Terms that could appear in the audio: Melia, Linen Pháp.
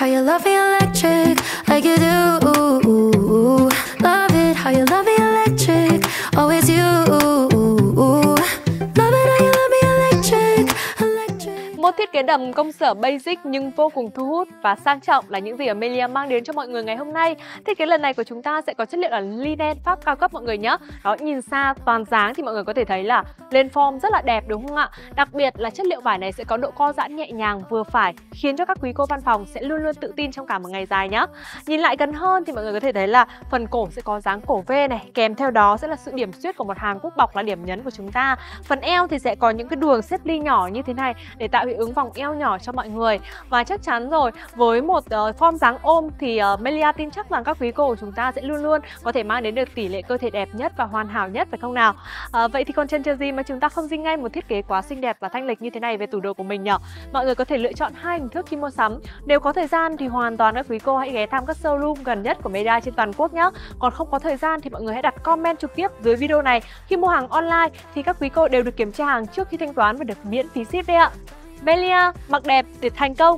how you love me electric, like you do. Love it how you love me electric, always you. Một thiết kế đầm công sở basic nhưng vô cùng thu hút và sang trọng là những gì ở Melia mang đến cho mọi người ngày hôm nay. Thiết kế lần này của chúng ta sẽ có chất liệu là linen Pháp cao cấp mọi người nhé. Đó, nhìn xa toàn dáng thì mọi người có thể thấy là lên form rất là đẹp đúng không ạ? Đặc biệt là chất liệu vải này sẽ có độ co giãn nhẹ nhàng vừa phải, khiến cho các quý cô văn phòng sẽ luôn luôn tự tin trong cả một ngày dài nhé. Nhìn lại gần hơn thì mọi người có thể thấy là phần cổ sẽ có dáng cổ V này, kèm theo đó sẽ là sự điểm xuyết của một hàng cúc bọc là điểm nhấn của chúng ta. Phần eo thì sẽ có những cái đường xếp ly nhỏ như thế này để tạo ứng vòng eo nhỏ cho mọi người. Và chắc chắn rồi, với một form dáng ôm thì Melia tin chắc rằng các quý cô của chúng ta sẽ luôn luôn có thể mang đến được tỷ lệ cơ thể đẹp nhất và hoàn hảo nhất, phải không nào? Vậy thì còn chần chờ gì mà chúng ta không dinh ngay một thiết kế quá xinh đẹp và thanh lịch như thế này về tủ đồ của mình nhỉ? Mọi người có thể lựa chọn hai hình thức khi mua sắm. Nếu có thời gian thì hoàn toàn các quý cô hãy ghé thăm các showroom gần nhất của Melia trên toàn quốc nhé. Còn không có thời gian thì mọi người hãy đặt comment trực tiếp dưới video này. Khi mua hàng online thì các quý cô đều được kiểm tra hàng trước khi thanh toán và được miễn phí ship đấy ạ. Melia, mặc đẹp để thành công.